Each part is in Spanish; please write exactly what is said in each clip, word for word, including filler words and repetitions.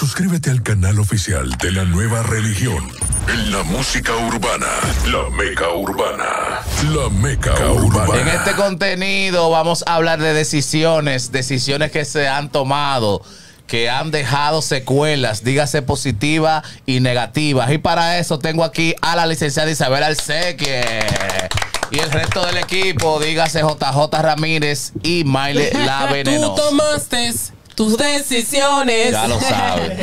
Suscríbete al canal oficial de la nueva religión en la música urbana, La Meca Urbana, La Meca Urbana. En este contenido vamos a hablar de decisiones, decisiones que se han tomado, que han dejado secuelas, dígase positivas y negativas. Y para eso tengo aquí a la licenciada Isabel Alceque y el resto del equipo, dígase J J Ramírez y Maile La Venenosa. Tú tomaste tus decisiones. Ya lo sabes.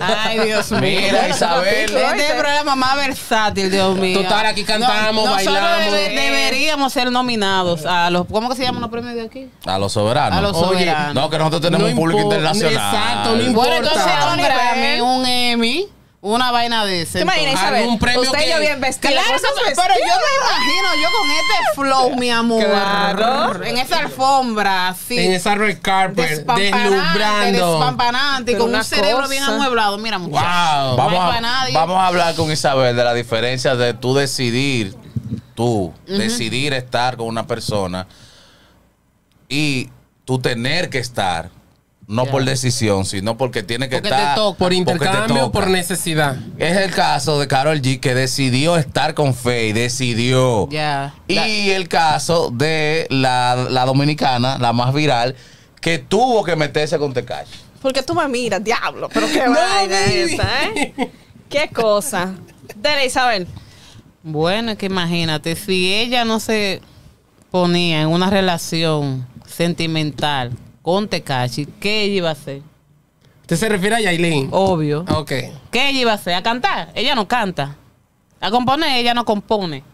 Ay, Dios mío. Mira, Isabel. Este es el programa más versátil, Dios mío. Total, aquí cantamos, no, no bailamos. Solo debe, deberíamos ser nominados a los, ¿cómo que se llaman los premios de aquí? A los soberanos. A los soberanos. Oye, no, que nosotros tenemos no un público internacional. Exacto, no importa. Bueno, entonces un Grammy, un Emmy, una vaina de ese. ¿Te imaginas, Isabel? Un premio usted que... yo bien vestida. Claro, pero yo me imagino yo con este flow, mi amor. Claro. En esa alfombra, así. En esa red carpet, deslumbrante, despampanante, y con un cerebro cosa bien amueblado. Mira, muchachos. Wow. Vamos, no a, vamos a hablar con Isabel de la diferencia de tú decidir, tú, uh-huh. decidir estar con una persona y tú tener que estar. No yeah. por decisión, sino porque tiene que porque estar... Te por intercambio o por necesidad. Es el caso de Karol G, que decidió estar con Faye, decidió. Yeah. Y la, el caso de la, la dominicana, la más viral, que tuvo que meterse con Tecash. Porque tú me miras, diablo. Pero qué vaina esa, ¿eh? Qué cosa. Dele, Isabel. Bueno, que imagínate, si ella no se ponía en una relación sentimental con Tekashi, ¿qué ella iba a hacer? ¿Usted se refiere a Yailin? Obvio. Ok. ¿Qué ella iba a hacer? ¿A cantar? Ella no canta. ¿A componer? Ella no compone.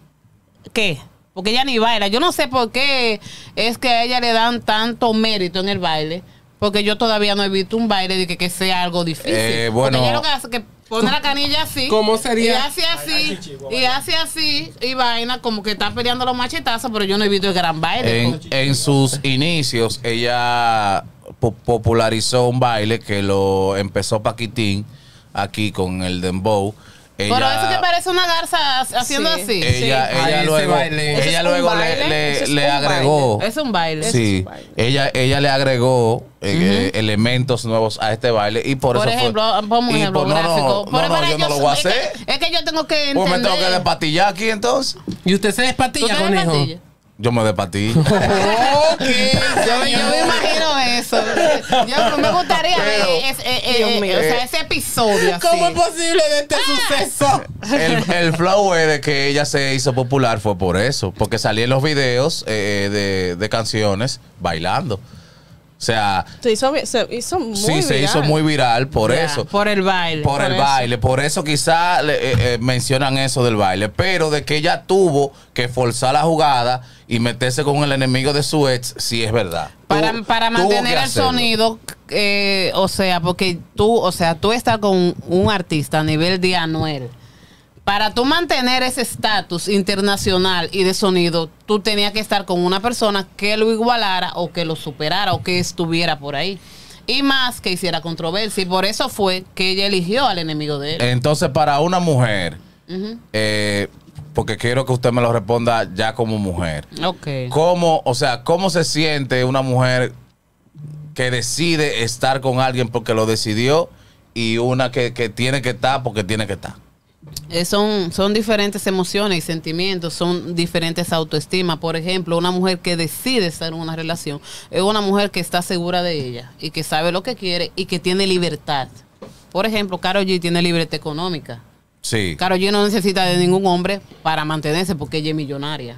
¿Qué? Porque ella ni baila. Yo no sé por qué es que a ella le dan tanto mérito en el baile, porque yo todavía no he visto un baile de que, que sea algo difícil. Eh, bueno. Porque ella lo que hace es que pone la canilla así. ¿Cómo sería? Y hace así, y hace así, y vaina, como que está peleando los machetazos, pero yo no he visto el gran baile. En, en sus inicios, ella po popularizó un baile que lo empezó Paquitín aquí con el Dembow. Ella, pero eso que parece una garza haciendo sí, así. Ella, sí. ella luego, ella luego le, le, es le agregó. Baile. Es un baile. Sí. Es un baile. Ella, ella le agregó uh -huh. eh, elementos nuevos a este baile y por, por eso. Ejemplo, fue, por ejemplo, por, no, no, por no, no, yo, yo no lo voy a hacer. Es que, es que yo tengo que entender. Pues me tengo que despastillar aquí entonces. ¿Y usted se despastilla, conejo? Despatilla? Yo me despastillo. Okay, yo, yo me imagino eso. Yo no me gustaría pero, ver es, es, es, es, mío, o sea, ese episodio. Así. ¿Cómo es posible de este ah. suceso? El, el flow de que ella se hizo popular fue por eso. Porque salí en los videos eh, de, de canciones bailando. O sea, se hizo, se hizo muy sí, viral. se hizo muy viral por yeah, eso. Por el baile. Por, por el eso. baile. Por eso quizás eh, eh, mencionan eso del baile. Pero de que ella tuvo que forzar la jugada y meterse con el enemigo de su ex, sí es verdad. Para, tú, para mantener el sonido, eh, o sea, porque tú, o sea, tú estás con un artista a nivel de Anuel. Para tú mantener ese estatus internacional y de sonido, tú tenías que estar con una persona que lo igualara o que lo superara o que estuviera por ahí. Y más que hiciera controversia. Y por eso fue que ella eligió al enemigo de él. Entonces, para una mujer, uh-huh. eh, porque quiero que usted me lo responda ya como mujer. Okay. ¿Cómo, o sea, cómo se siente una mujer que decide estar con alguien porque lo decidió y una que, que tiene que estar porque tiene que estar? Eh, son, son diferentes emociones y sentimientos, son diferentes autoestimas. Por ejemplo, una mujer que decide estar en una relación es una mujer que está segura de ella y que sabe lo que quiere y que tiene libertad. Por ejemplo, Karol G tiene libertad económica. Sí. Karol G no necesita de ningún hombre para mantenerse porque ella es millonaria.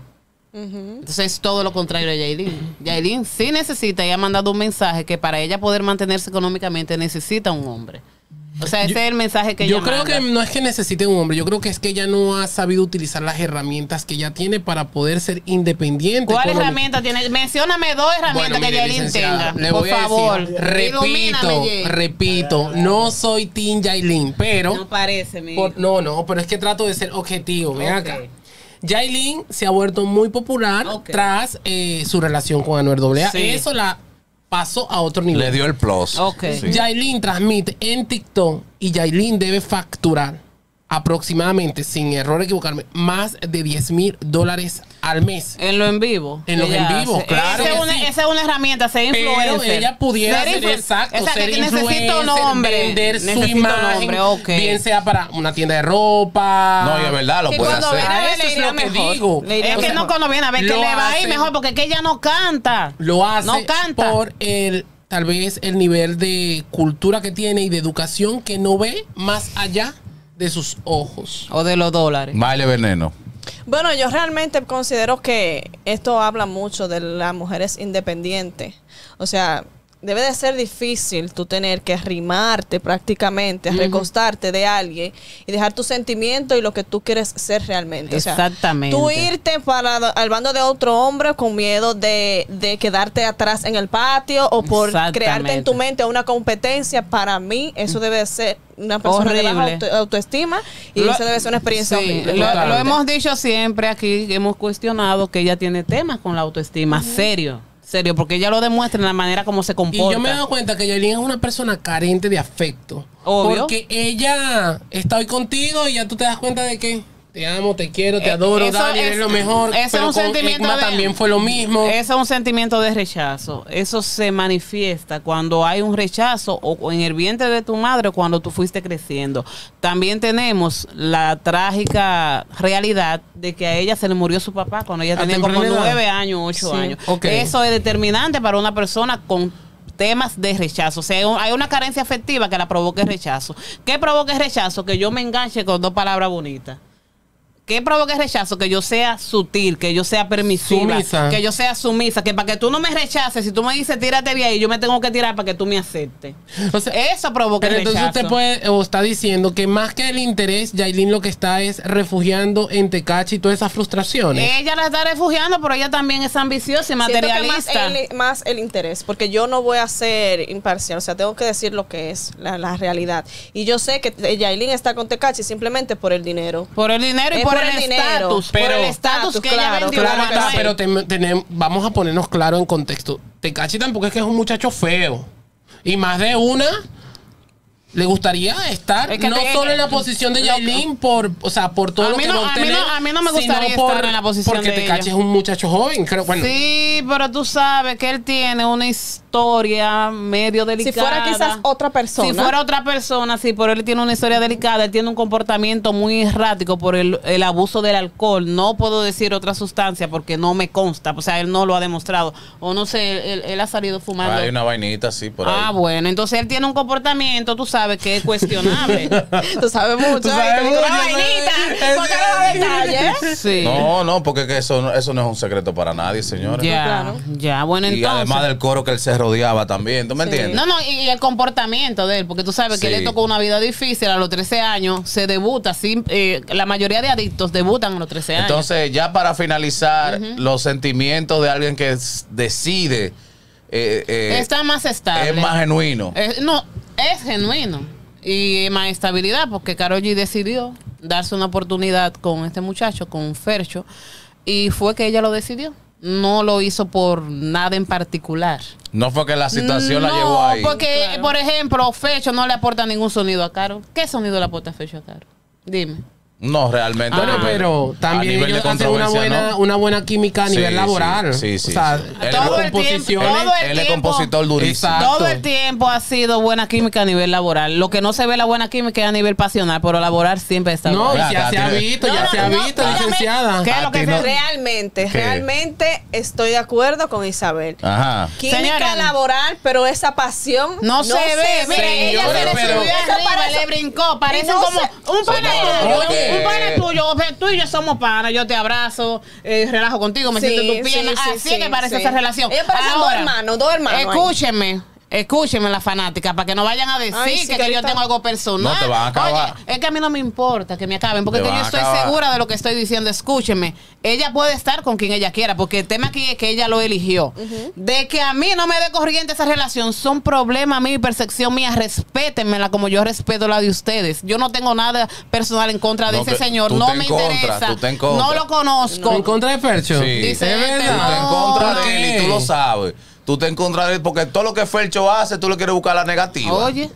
Uh-huh. Entonces es todo lo contrario a Yailin. Yailin sí necesita y ha mandado un mensaje que para ella poder mantenerse económicamente necesita un hombre. O sea, ese yo, es el mensaje que ella Yo creo manda. que no es que necesite un hombre. Yo creo que es que ella no ha sabido utilizar las herramientas que ella tiene para poder ser independiente. ¿Cuál herramienta tiene? Mencióname dos herramientas bueno, que Yailin tenga. Le por voy favor. A decir, repito, repito, no soy team Yailin, pero... No parece, mi por, No, no, pero es que trato de ser objetivo. Ven okay. acá. Yailin se ha vuelto muy popular okay. tras eh, su relación con Anuel A A. Sí. Eso la... pasó a otro nivel. Le dio el plus. Okay. Sí. Yailin transmite en TikTok y Yailin debe facturar. aproximadamente, sin error equivocarme, más de diez mil dólares al mes. En lo en vivo. En los en vivo, hace, claro. Esa es, una, sí. esa es una herramienta, ser influencer. Pero ella pudiera ser, ser exacto, esa ser que necesita un nombre. Vender necesito su imagen, nombre, okay. bien sea para una tienda de ropa. No, y es verdad, lo que puede hacer. A eso es lo mejor. que digo. Es que no cuando viene a ver que le va a ir mejor, porque es que ella no canta. Lo hace no canta. por el... Tal vez el nivel de cultura que tiene y de educación que no ve más allá de sus ojos. O de los dólares. Maile Veneno. Bueno, yo realmente considero que esto habla mucho de las mujeres independientes. O sea, debe de ser difícil tú tener que arrimarte prácticamente, uh-huh. recostarte de alguien y dejar tus sentimientos y lo que tú quieres ser realmente. Exactamente. O sea, tú irte para al bando de otro hombre con miedo de, de quedarte atrás en el patio o por crearte en tu mente una competencia. Para mí eso debe ser una persona horrible. de baja auto, autoestima y lo, eso debe ser una experiencia sí, horrible. Lo, lo hemos dicho siempre aquí, hemos cuestionado que ella tiene temas con la autoestima, uh-huh. serio. Serio, porque ella lo demuestra en la manera como se comporta. Y yo me he dado cuenta que Yailin es una persona carente de afecto. Obvio. Porque ella está hoy contigo y ya tú te das cuenta de que te amo, te quiero, te eh, adoro, Dani, eres lo mejor. Eso pero es un con sentimiento de, también fue lo mismo. Eso es un sentimiento de rechazo. Eso se manifiesta cuando hay un rechazo o, o en el vientre de tu madre o cuando tú fuiste creciendo. También tenemos la trágica realidad de que a ella se le murió su papá cuando ella tenía como nueve años, ocho sí. años. Okay. Eso es determinante para una persona con temas de rechazo. O sea, hay una carencia afectiva que la provoca el rechazo. ¿Qué provoca el rechazo? Que yo me enganche con dos palabras bonitas. ¿Qué provoca el rechazo? Que yo sea sutil, que yo sea permisiva, sumisa. que yo sea sumisa, que para que tú no me rechaces, si tú me dices tírate de ahí, yo me tengo que tirar para que tú me aceptes. O sea, eso provoca el rechazo. Pero entonces usted puede, o está diciendo que más que el interés, Yailin lo que está es refugiando en Tecash y todas esas frustraciones. Ella la está refugiando, pero ella también es ambiciosa y materialista. Más el, más el interés, porque yo no voy a ser imparcial, o sea, tengo que decir lo que es la, la realidad. Y yo sé que Yailin está con Tecash simplemente por el dinero. Por el dinero y es por Por el estatus, por el estatus que claro, ella vendió. Claro, claro, claro. Pero ten, ten, vamos a ponernos claro en contexto. Tekashi tampoco es que es un muchacho feo. Y más de una le gustaría estar es que no te, solo en la posición de Yailin, por, o sea, por todo lo que no, va a obtener, mí no, a mí no me gustaría por, estar en la posición porque de Porque Tekashi es un muchacho joven. Creo, bueno. Sí, pero tú sabes que él tiene una historia medio delicada. Si fuera quizás otra persona. Si fuera otra persona, sí, pero él tiene una historia delicada. Él tiene un comportamiento muy errático por el, el abuso del alcohol. No puedo decir otra sustancia porque no me consta. O sea, él no lo ha demostrado. O no sé, él, él ha salido fumando. Ah, hay una vainita, sí, por ahí. Ah, bueno. Entonces, él tiene un comportamiento, tú sabes, sabes que es cuestionable. Tú sabes mucho. Tú sabes mucho. Una vainita. Detalles. Sí. No, no, porque que eso, eso no es un secreto para nadie, señores. Ya, claro. ya, bueno, y entonces. Y además del coro que él se rodeaba también, ¿tú me sí. entiendes? No, no, y el comportamiento de él, porque tú sabes sí. que le tocó una vida difícil a los trece años, se debuta, sin, eh, la mayoría de adictos debutan a los trece años. Entonces, ya para finalizar, uh-huh. los sentimientos de alguien que decide eh, eh, está más estable. Es más genuino. Eh, no, es genuino y más estabilidad porque Karol G decidió darse una oportunidad con este muchacho, con Fercho, y fue que ella lo decidió. No lo hizo por nada en particular. No fue que la situación no, la llevó ahí. No, porque, claro. por ejemplo, Fercho no le aporta ningún sonido a Karol. ¿Qué sonido le aporta Fercho a Karol? Dime. No, realmente. Ah, no, pero también ellos hacen una buena, ¿no? una buena química a sí, nivel laboral. Sí, sí, sí, o sea, sí. todo, el tiempo, todo el él es compositor durísimo. Exacto. Todo el tiempo ha sido buena química a nivel laboral. Lo que no se ve la buena química es a nivel pasional, pero laboral siempre está No, buena. ya, ya se ha visto, no, ya no, se ha no, visto, no, licenciada. ¿Qué es lo que no? Realmente, ¿Qué? realmente estoy de acuerdo con Isabel. Ajá. Química Señora, laboral, pero esa pasión no, no se, se ve. Mire, ella se le subió arriba, le brincó. Parecen como un panadero. Un pana tuyo, tú y yo somos pana, yo te abrazo, eh, relajo contigo, me sí, siento en tu pierna, sí, así sí, que parece sí. esa relación. Ellos parecen Ahora, dos hermanos, dos hermanos. Escúchenme. Ahí. Escúchenme las fanáticas para que no vayan a decir Ay, sí, que, que, que yo está... tengo algo personal. No te van a acabar. Oye, es que a mí no me importa que me acaben, porque que yo estoy acabar. segura de lo que estoy diciendo. Escúchenme, ella puede estar con quien ella quiera, porque el tema aquí es que ella lo eligió. Uh-huh. De que a mí no me dé corriente esa relación, son problemas míos y percepción mía. Respétenmela como yo respeto la de ustedes. Yo no tengo nada personal en contra de no, ese señor. No me contra, interesa. No lo conozco. No. ¿En contra de Fercho? Sí. Dice, es verdad. Tú te en contra de él y tú lo sabes. Tú te encontrarás porque todo lo que Fercho hace, tú le quieres buscar la negativa. Oye.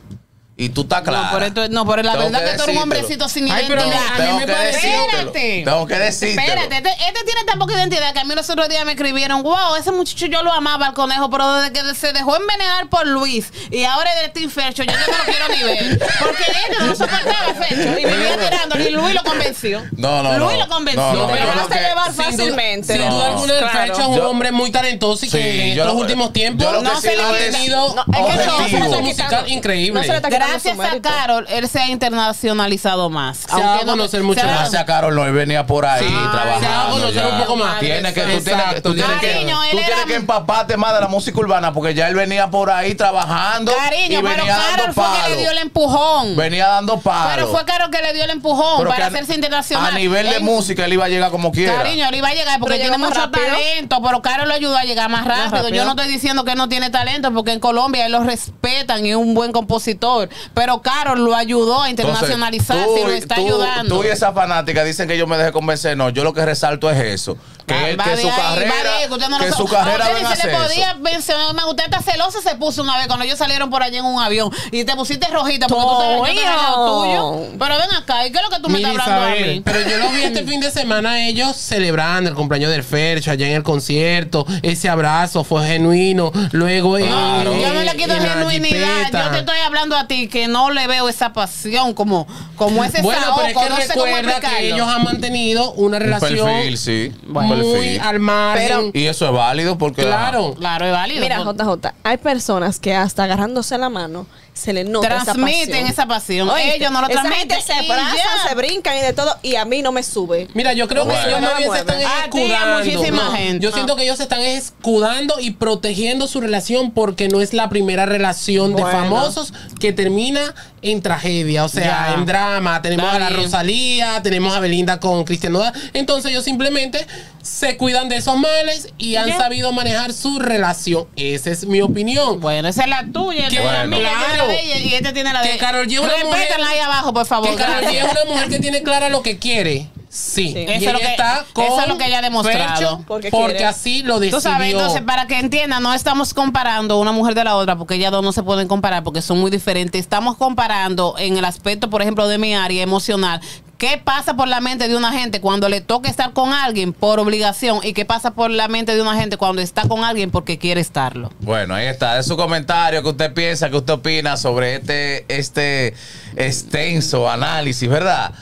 Y Y tú estás claro. No, pero, esto, no, pero la tengo verdad que, que tú eres un hombrecito sin identidad. Ay, pero a mí, a mí me parece. Espérate. Tengo que decírtelo. Espérate. Este, este tiene tan poca identidad que a mí los otros días me escribieron: wow, ese muchacho yo lo amaba, el conejo, pero desde que se dejó envenenar por Luis y ahora es del Team Fercho, yo no lo quiero ni ver. Porque él no lo soportaba, Fercho. Y me iba tirando. Y Luis lo convenció. No, no. Luis no, lo convenció. No, no, pero no, no, no se llevar fácilmente. Sin duda alguna, el Fercho es un hombre muy talentoso y que en los últimos tiempos no se le ha tenido un musical increíble. Gracias a Karol, él se ha internacionalizado más. Se va a conocer mucho más. Gracias a Karol, no, él venía por ahí trabajando. Se va a conocer un poco más. Tienes que, tú tienes que empaparte más de la música urbana, porque ya él venía por ahí trabajando. Cariño, pero Karol fue que le dio el empujón. Venía dando palos. Pero fue Karol que le dio el empujón para hacerse internacional. A nivel de música, él iba a llegar como quiera. Cariño, él iba a llegar porque tiene mucho talento, pero Karol lo ayudó a llegar más rápido. Yo no estoy diciendo que él no tiene talento, porque en Colombia él lo respetan y es un buen compositor. Pero Karol lo ayudó a internacionalizarse. Entonces, tú, y lo está tú, ayudando. Tú y esa fanática dicen que yo me dejé convencer. No, yo lo que resalto es eso. Que, ah, él, que su ahí, carrera ahí, que, no que so su carrera no, usted, se le podía mencionar. Usted está celosa, se puso una vez cuando ellos salieron por allá en un avión y te pusiste rojita porque tú te tuyo. Pero ven acá, ¿y qué es lo que tú Mira, me estás hablando Isabel, a mí? Pero yo lo vi este fin de semana ellos celebrando el cumpleaños del Fercho allá en el concierto. Ese abrazo fue genuino. Luego claro, él, yo no le quito genuinidad. Yo te estoy hablando a ti que no le veo esa pasión como, como ese bueno, saoco, pero es que no recuerda que ellos han mantenido una relación un perfil, sí. Bueno, muy al margen. Y eso es válido porque... Claro, claro, es válido. Mira, J J, hay personas que hasta agarrándose la mano se les nota transmiten esa pasión. Esa pasión. Oye, ellos no lo transmiten. Se abrazan, se brincan y de todo. Y a mí no me sube. Mira, yo creo bueno, que ellos no bien se están escudando. A ti, a muchísima no. gente. Yo no. siento que ellos se están escudando y protegiendo su relación porque no es la primera relación bueno. de famosos que termina en tragedia. O sea, ya. en drama. Tenemos Dale. a la Rosalía, tenemos a Belinda con Cristian Nodal. Entonces ellos simplemente se cuidan de esos males y han ¿Ya? sabido manejar su relación. Esa es mi opinión. Bueno, esa es la tuya. Que, bueno. Claro. Y este tiene la de... Que Karol G es una mujer... ahí abajo, por favor. Que Karol G es una mujer que tiene clara lo que quiere. Sí, sí. Y eso, ella lo que, está con eso es lo que ella ha demostrado porque, porque así lo decidió. Tú sabes, entonces para que entiendan, no estamos comparando una mujer de la otra porque ellas dos no se pueden comparar porque son muy diferentes. Estamos comparando en el aspecto, por ejemplo, de mi área emocional. ¿Qué pasa por la mente de una gente cuando le toca estar con alguien por obligación? ¿Y qué pasa por la mente de una gente cuando está con alguien porque quiere estarlo? Bueno, ahí está. Es su comentario, que usted piensa, que usted opina sobre este, este extenso análisis, ¿verdad?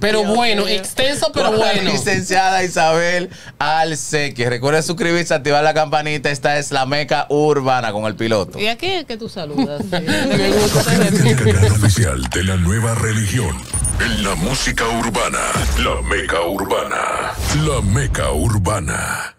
Pero Dios bueno, Dios. extenso, pero Con bueno. La licenciada Isabel Alceque. Recuerden suscribirse, activar la campanita. Esta es La Meca Urbana con el piloto. ¿Y aquí es que tú saludas? ¿Sí? El canal oficial de la nueva religión. En la música urbana. La Meca Urbana. La Meca Urbana.